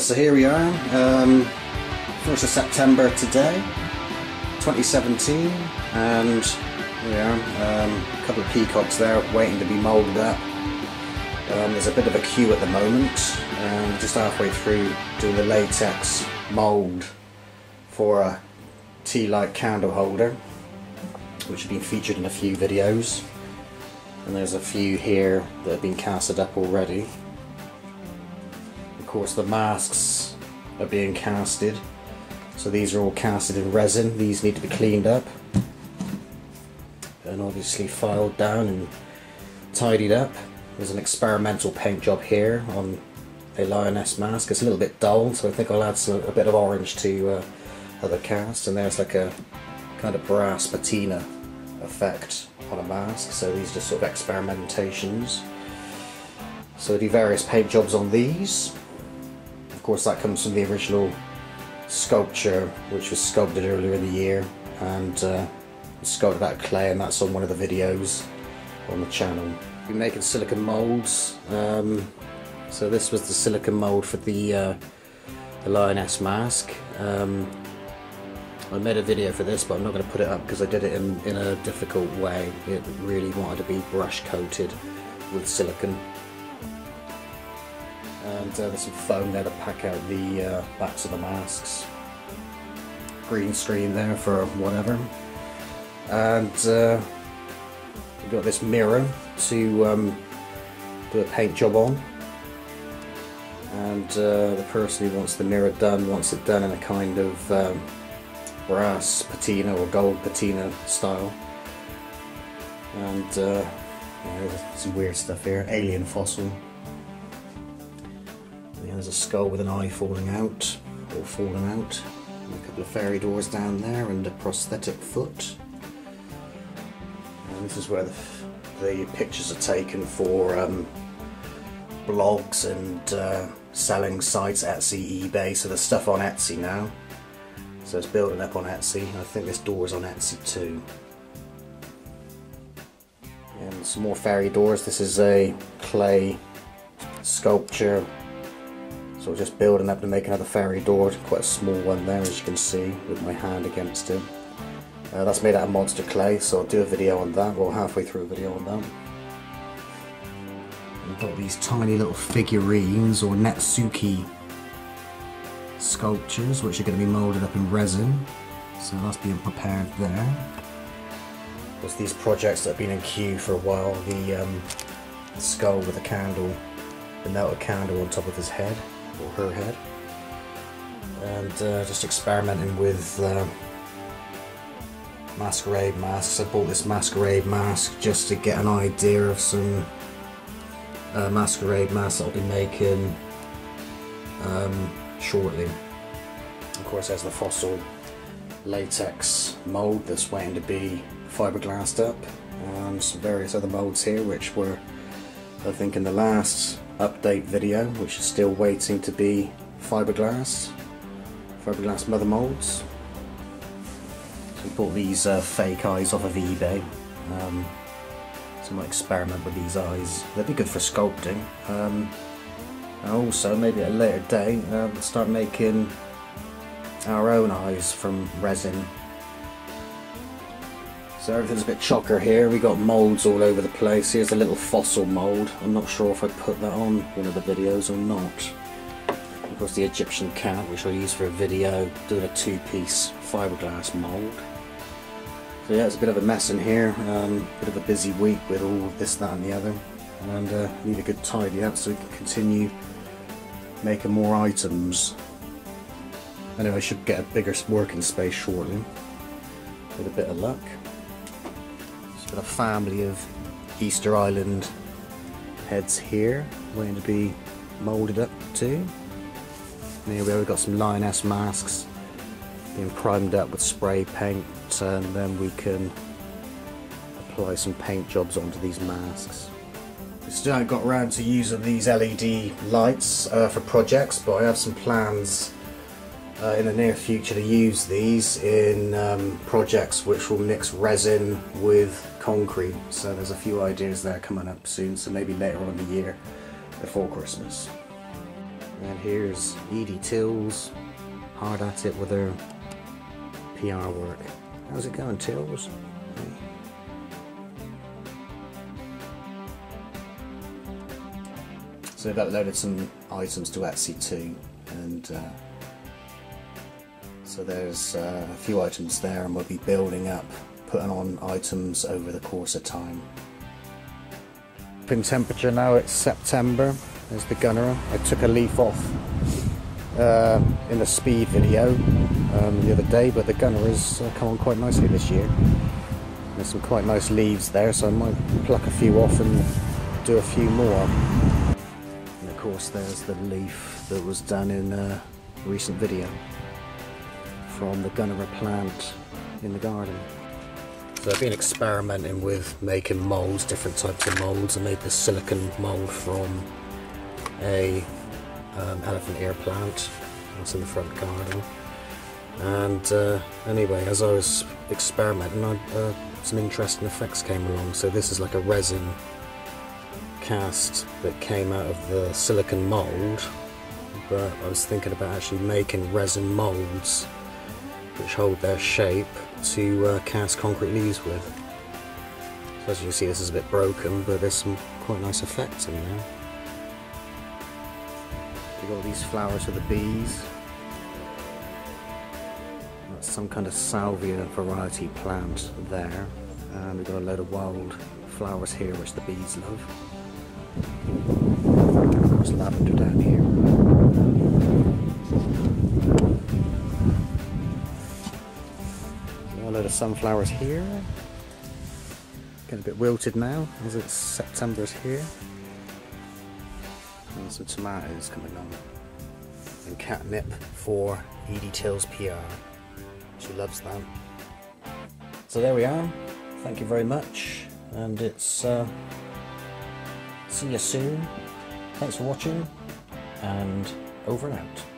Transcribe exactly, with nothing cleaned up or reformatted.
Right, so here we are, um, first of September today, twenty seventeen, and here we are, um, a couple of peacocks there waiting to be moulded up. Um, there's a bit of a queue at the moment, um, just halfway through doing the latex mould for a tea light candle holder, which have been featured in a few videos, and there's a few here that have been casted up already. Of course, the masks are being casted, so these are all casted in resin. These need to be cleaned up and obviously filed down and tidied up. There's an experimental paint job here on a lioness mask. It's a little bit dull, so I think I'll add some, a bit of orange to uh, other cast, and there's like a kind of brass patina effect on a mask, so these are just sort of experimentations. So I do various paint jobs on these. Of course, that comes from the original sculpture, which was sculpted earlier in the year, and uh, sculpted out of clay, and that's on one of the videos on the channel. We're making silicone moulds. Um, so this was the silicone mould for the, uh, the lioness mask. Um, I made a video for this, but I'm not going to put it up because I did it in, in a difficult way. It really wanted to be brush coated with silicone. And uh, there's some foam there to pack out the uh, backs of the masks. Green screen there for whatever. And uh, we've got this mirror to um, do a paint job on. And uh, the person who wants the mirror done wants it done in a kind of um, brass patina or gold patina style. And uh, yeah, some weird stuff here. Alien fossil. Yeah, there's a skull with an eye falling out, or fallen out. And a couple of fairy doors down there and a prosthetic foot. And this is where the, the pictures are taken for um, blogs and uh, selling sites, Etsy, eBay. So there's stuff on Etsy now. So it's building up on Etsy. I think this door's on Etsy too. And some more fairy doors. This is a clay sculpture. So we're just building up to make another fairy door, quite a small one there, as you can see, with my hand against it. Uh, that's made out of monster clay, so I'll do a video on that, well, halfway through a video on that. We've got these tiny little figurines, or Netsuki sculptures, which are going to be moulded up in resin, so that's being prepared there. Of course, these projects that have been in queue for a while, the um, skull with a candle, the melted candle on top of his head. Or her head, and uh, just experimenting with uh, masquerade masks. I bought this masquerade mask just to get an idea of some uh, masquerade masks that I'll be making um, shortly. Of course, there's the fossil latex mould that's waiting to be fiberglassed up, and some various other moulds here which were, I think, in the last update video, which is still waiting to be fiberglass, fiberglass mother molds. So we bought these uh, fake eyes off of eBay, um, so I might experiment with these eyes. They'd be good for sculpting. Um, and also, maybe at a later date, uh, we'll start making our own eyes from resin. So everything's a bit chocker here. We got moulds all over the place. Here's a little fossil mould. I'm not sure if I put that on one of the videos or not. Of course, the Egyptian cat, which I'll use for a video, doing a two-piece fiberglass mould. So yeah, it's a bit of a mess in here. Um, bit of a busy week with all this, that, and the other, and uh, need a good tidy up so we can continue making more items. Anyway, I should get a bigger working space shortly, with a bit of luck. Got a family of Easter Island heads here, waiting to be moulded up too. And here we've got some lioness masks being primed up with spray paint, and then we can apply some paint jobs onto these masks. I still haven't got around to using these L E D lights uh, for projects, but I have some plans Uh, in the near future to use these in um, projects which will mix resin with concrete. So there's a few ideas there coming up soon, so maybe later on in the year before Christmas. And here's Edie Tills, hard at it with her P R work. How's it going, Tills? So they've uploaded some items to Etsy too, and uh, so there's uh, a few items there, and we'll be building up, putting on items over the course of time. In temperature now, it's September. There's the Gunnera. I took a leaf off uh, in a speed video um, the other day, but the Gunnera's uh, come on quite nicely this year. There's some quite nice leaves there, so I might pluck a few off and do a few more. And of course there's the leaf that was done in a recent video from the Gunnera plant in the garden. So I've been experimenting with making moulds, different types of moulds. I made the silicon mould from a um, elephant ear plant that's in the front garden. And uh, anyway, as I was experimenting, I, uh, some interesting effects came along. So this is like a resin cast that came out of the silicon mould, but I was thinking about actually making resin moulds which hold their shape to uh, cast concrete leaves with. So as you can see, this is a bit broken, but there's some quite nice effects in there. We've got these flowers for the bees. That's some kind of salvia variety plant there, and we've got a load of wild flowers here which the bees love. Of course, lavender down here. A load of sunflowers here. Getting a bit wilted now as it's September's here. And some tomatoes coming on. And catnip for Edie Tills P R. She loves that. So there we are. Thank you very much. And it's uh, see you soon. Thanks for watching. And over and out.